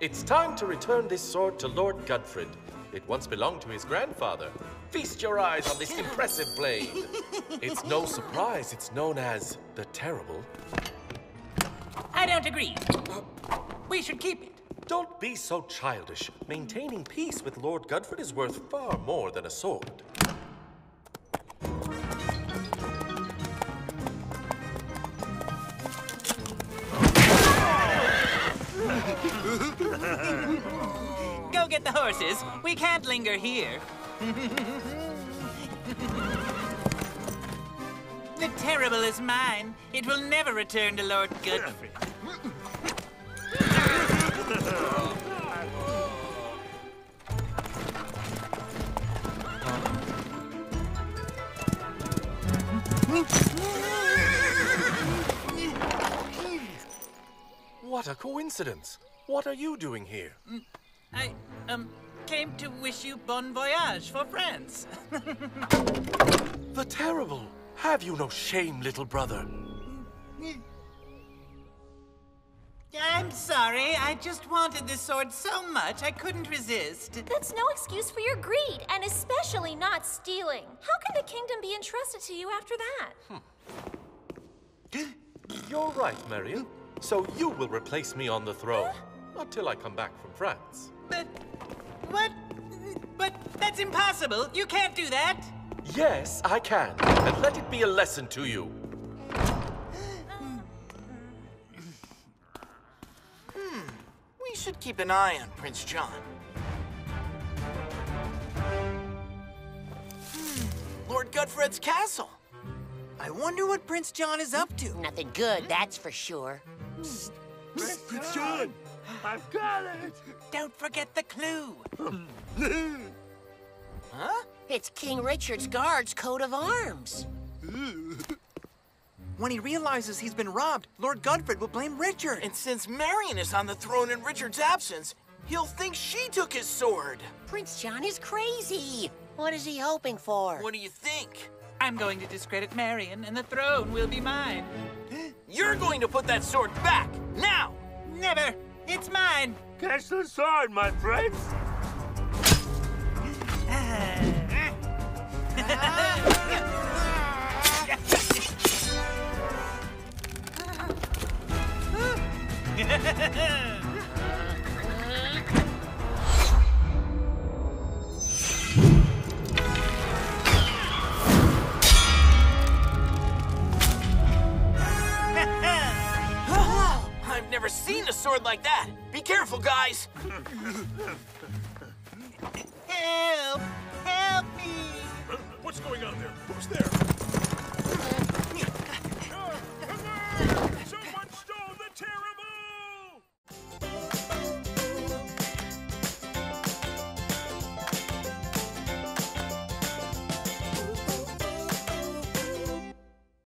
It's time to return this sword to Lord Godfrey. It once belonged to his grandfather. Feast your eyes on this impressive blade. It's no surprise it's known as the Terrible. I don't agree. We should keep it. Don't be so childish. Maintaining peace with Lord Godfrey is worth far more than a sword. Go get the horses. We can't linger here. The Terrible is mine. It will never return to Lord Godfrey. What a coincidence. What are you doing here? I, came to wish you bon voyage for France. The Terrible! Have you no shame, little brother? I'm sorry. I just wanted this sword so much I couldn't resist. That's no excuse for your greed, and especially not stealing. How can the kingdom be entrusted to you after that? You're right, Marian. So you will replace me on the throne. Until I come back from France. But... what? But that's impossible. You can't do that. Yes, I can. And let it be a lesson to you. We should keep an eye on Prince John. Lord Godfrey's castle. I wonder what Prince John is up to. Nothing good, that's for sure. Prince John! I've got it! Don't forget the clue. Huh? It's King Richard's guard's coat of arms. When he realizes he's been robbed, Lord Godfrey will blame Richard. And since Marian is on the throne in Richard's absence, he'll think she took his sword. Prince John is crazy. What is he hoping for? What do you think? I'm going to discredit Marian, and the throne will be mine. You're going to put that sword back, now! Never. It's mine. Catch the sword, my friends. I've never seen a sword like that. Be careful, guys. Help! Help me! What's going on there? Who's there?